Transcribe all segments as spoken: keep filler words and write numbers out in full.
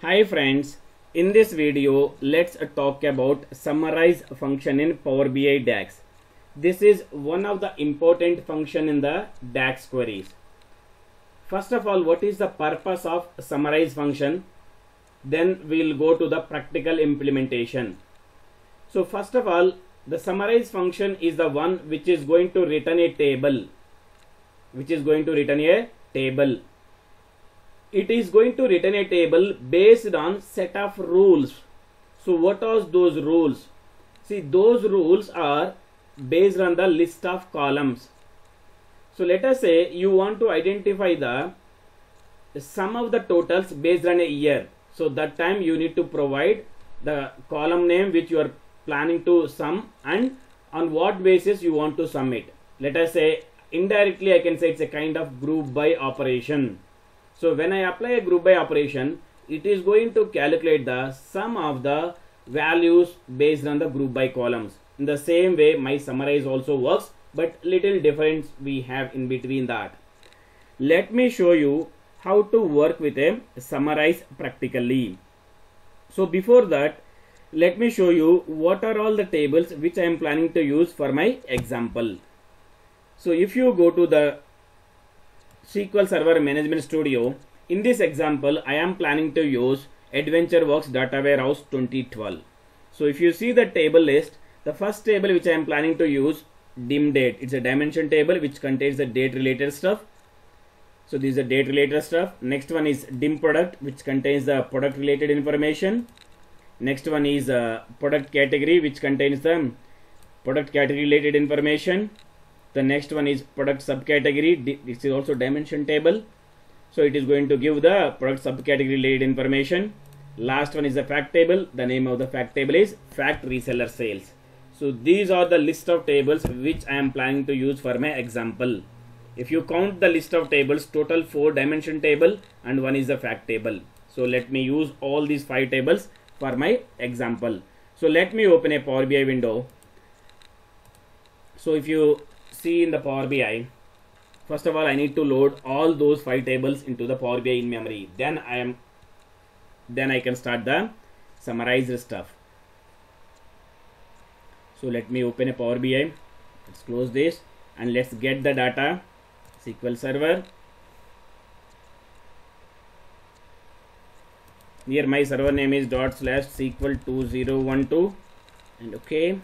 Hi friends, in this video let's talk about summarize function in Power B I DAX. This is one of the important function in the DAX queries. First of all, what is the purpose of summarize function? Then we'll go to the practical implementation. So first of all, the summarize function is the one which is going to return a table, which is going to return a table. It is going to return a table based on set of rules. So what are those rules? See, those rules are based on the list of columns. So let us say you want to identify the sum of the totals based on a year. So that time you need to provide the column name which you are planning to sum and on what basis you want to sum it. Let us say indirectly I can say it's a kind of group by operation. So when I apply a group by operation, it is going to calculate the sum of the values based on the group by columns. In the same way, my summarize also works, but little difference we have in between that. Let me show you how to work with a summarize practically. So before that, let me show you what are all the tables which I am planning to use for my example. So if you go to the S Q L Server Management Studio, in this example I am planning to use AdventureWorks Data Warehouse twenty twelve. So if you see the table list, the first table which I am planning to use, dim date, it's a dimension table which contains the date related stuff. So this is the date related stuff. Next one is dim product, which contains the product related information. Next one is uh, product category, which contains the product category related information. The next one is product subcategory. This is also dimension table. So it is going to give the product subcategory related information. Last one is the fact table. The name of the fact table is fact reseller sales. So these are the list of tables which I am planning to use for my example. If you count the list of tables, total four dimension table and one is the fact table. So let me use all these five tables for my example. So let me open a Power B I window. So if you see in the Power B I, first of all I need to load all those five tables into the Power B I in memory, then I am then I can start the summarized stuff. So let me open a Power B I, let's close this and let's get the data. S Q L Server, here my server name is dot slash S Q L two zero one two and okay.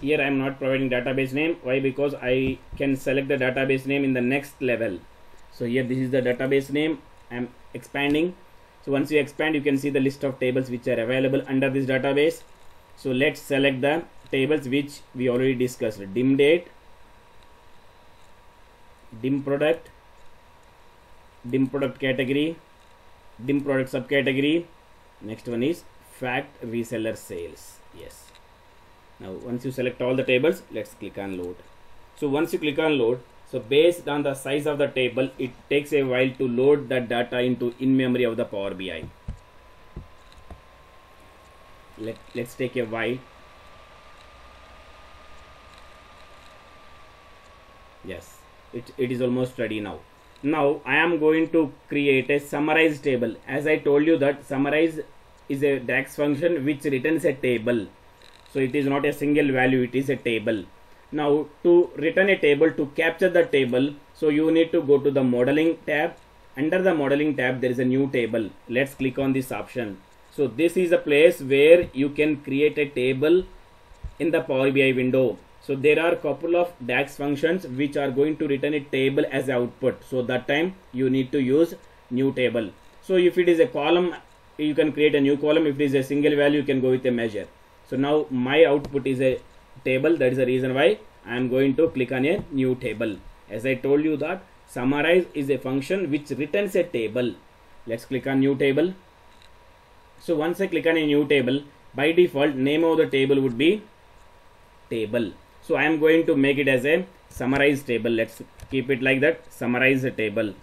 Here I am not providing database name. Why? Because I can select the database name in the next level. So here this is the database name I am expanding. So once you expand, you can see the list of tables which are available under this database. So let's select the tables which we already discussed. Dim date, dim product, dim product category, dim product subcategory. Next one is fact reseller sales. Yes. Now once you select all the tables, let's click on load. So once you click on load, so based on the size of the table, it takes a while to load that data into in memory of the Power B I. Let, let's take a while. Yes, it, it is almost ready now. Now I am going to create a summarize table. As I told you that summarize is a DAX function which returns a table. So it is not a single value, it is a table. Now to return a table, to capture the table, so you need to go to the modeling tab. Under the modeling tab, there is a new table. Let's click on this option. So this is a place where you can create a table in the Power B I window. So there are a couple of DAX functions which are going to return a table as output. So that time you need to use new table. So if it is a column, you can create a new column. If it is a single value, you can go with a measure. So now my output is a table. That is the reason why I am going to click on a new table. As I told you that summarize is a function which returns a table. Let's click on new table. So once I click on a new table, by default name of the table would be table. So I am going to make it as a summarize table. Let's keep it like that, summarize the table.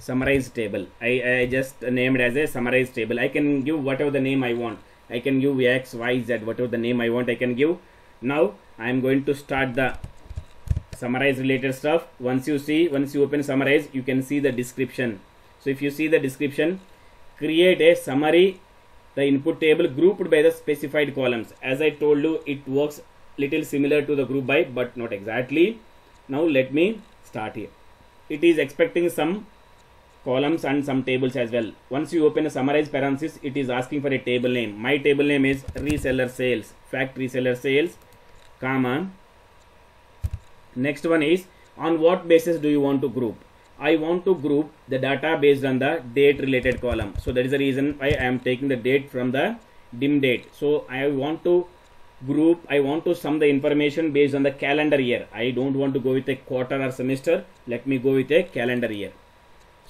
Summarize table. I, I just named as a summarize table. I can give whatever the name I want. I can give X, Y, Z, whatever the name I want I can give. Now I am going to start the summarize related stuff. Once you see, once you open summarize, you can see the description. So if you see the description, create a summary, the input table grouped by the specified columns. As I told you, it works little similar to the group by, but not exactly. Now let me start here. It is expecting some columns and some tables as well. Once you open a summarize parenthesis, it is asking for a table name. My table name is reseller sales, fact reseller sales, comma. Next one is, on what basis do you want to group? I want to group the data based on the date related column. So that is the reason why I am taking the date from the dim date. So I want to group, I want to sum the information based on the calendar year. I don't want to go with a quarter or semester. Let me go with a calendar year.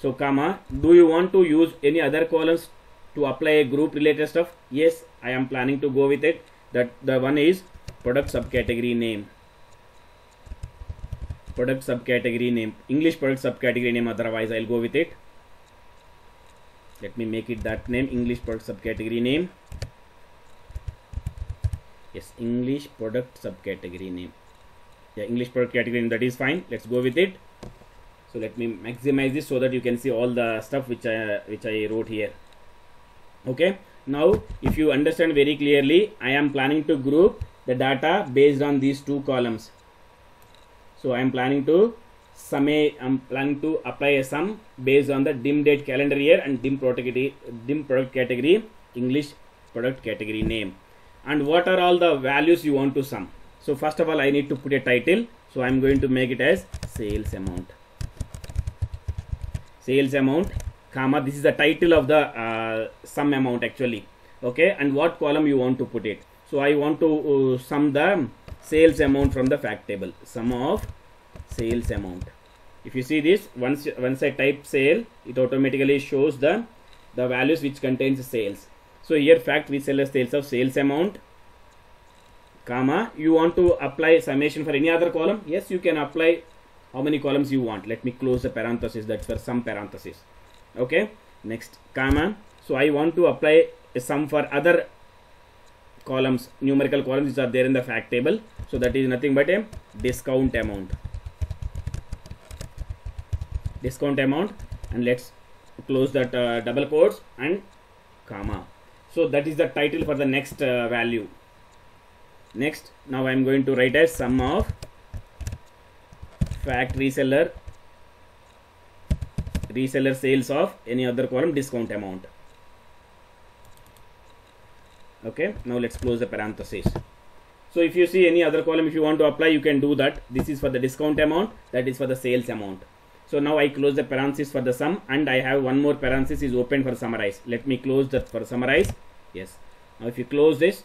So comma, do you want to use any other columns to apply a group related stuff? Yes, I am planning to go with it. That the one is product subcategory name. Product subcategory name, English product subcategory name, otherwise I'll go with it. Let me make it that name, English product subcategory name. Yes, English product subcategory name. Yeah, English product category name, that is fine. Let's go with it. So let me maximize this so that you can see all the stuff which I, which I wrote here. Okay. Now, if you understand very clearly, I am planning to group the data based on these two columns. So I am planning to sum a, I am planning to apply a sum based on the dim date calendar year and dim product, dim product category, English product category name. And what are all the values you want to sum? So first of all, I need to put a title. So I am going to make it as sales amount. Sales amount, comma, this is the title of the uh, sum amount actually. Okay, and what column you want to put it. So I want to uh, sum the sales amount from the fact table. Sum of sales amount. If you see this, once once I type sale, it automatically shows the the values which contains sales. So here fact reseller sales of sales amount, comma. You want to apply summation for any other column? Yes, you can apply how many columns you want. Let me close the parenthesis, that's for sum parenthesis. Okay, next, comma. So I want to apply a sum for other columns, numerical columns which are there in the fact table. So that is nothing but a discount amount. Discount amount, and let's close that uh, double quotes and comma. So that is the title for the next uh, value. Next, now I am going to write as sum of fact reseller reseller sales of any other column discount amount. Okay, now let's close the parenthesis. So if you see any other column, if you want to apply, you can do that. This is for the discount amount, that is for the sales amount. So now I close the parenthesis for the sum, and I have one more parenthesis is open for summarize. Let me close that for summarize. Yes, now if you close this,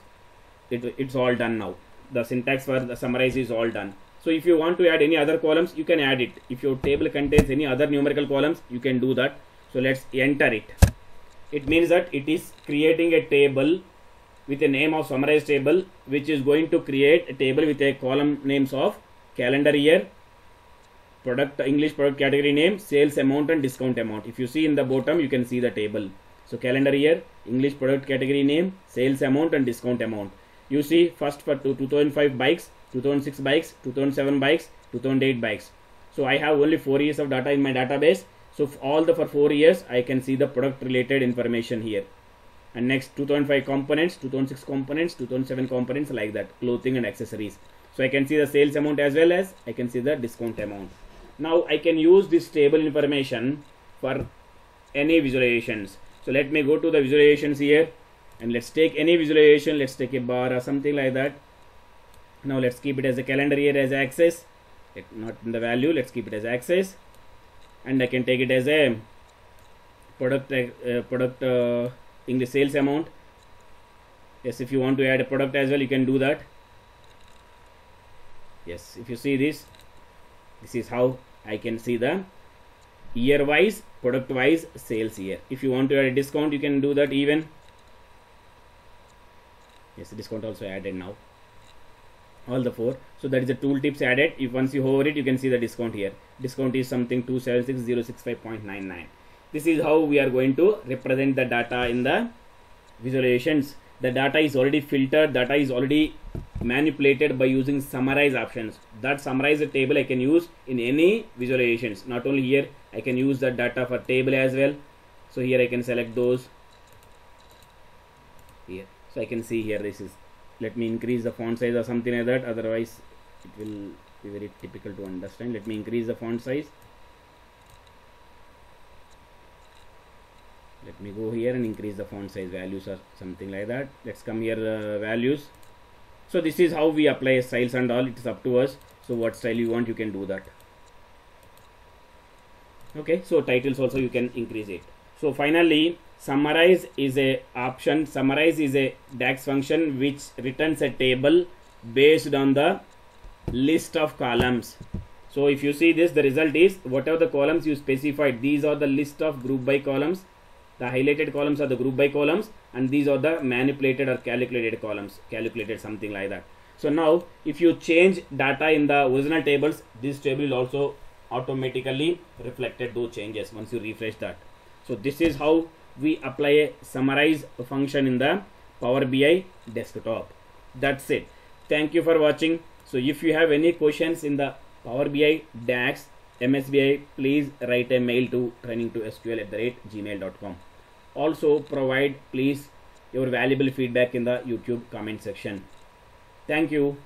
it, it's all done now. The syntax for the summarize is all done. So if you want to add any other columns, you can add it. If your table contains any other numerical columns, you can do that. So let's enter it. It means that it is creating a table with a name of summarize table, which is going to create a table with a column names of calendar year, product, English product category name, sales amount and discount amount. If you see in the bottom, you can see the table. So calendar year, English product category name, sales amount and discount amount. You see first for two thousand five bikes, two thousand six bikes, two thousand seven bikes, two thousand eight bikes. So I have only four years of data in my database. So all the for four years, I can see the product related information here. And next, two thousand five components, two thousand six components, two thousand seven components, like that, clothing and accessories. So I can see the sales amount as well as I can see the discount amount. Now I can use this table information for any visualizations. So let me go to the visualizations here, and let's take any visualization. Let's take a bar or something like that. Now let's keep it as a calendar year as axis, not in the value. Let's keep it as axis, and I can take it as a product uh, product uh, English sales amount. Yes, if you want to add a product as well, you can do that. Yes, if you see this, this is how I can see the year wise, product wise, sales year. If you want to add a discount, you can do that even. Yes, discount also added now. All the four. So that is the tooltips added. If once you hover it, you can see the discount here. Discount is something two seven six zero six five point nine nine. This is how we are going to represent the data in the visualizations. The data is already filtered, data is already manipulated by using summarize options. That summarize a table I can use in any visualizations. Not only here, I can use the data for table as well. So here I can select those. Here, so I can see here this is. Let me increase the font size or something like that. Otherwise, it will be very difficult to understand. Let me increase the font size. Let me go here and increase the font size values or something like that. Let's come here uh, values. So this is how we apply styles and all. It is up to us. So what style you want, you can do that. Okay, so titles also you can increase it. So finally, summarize is a option. Summarize is a DAX function which returns a table based on the list of columns. So if you see this, the result is whatever the columns you specified, these are the list of group by columns. The highlighted columns are the group by columns, and these are the manipulated or calculated columns, calculated something like that. So now if you change data in the original tables, this table will also automatically reflected those changes once you refresh that. So this is how we apply a summarize function in the Power B I desktop. That's it. Thank you for watching. So if you have any questions in the Power B I, DAX, M S B I, please write a mail to training to S Q L at the rate gmail dot com. Also provide please your valuable feedback in the YouTube comment section. Thank you.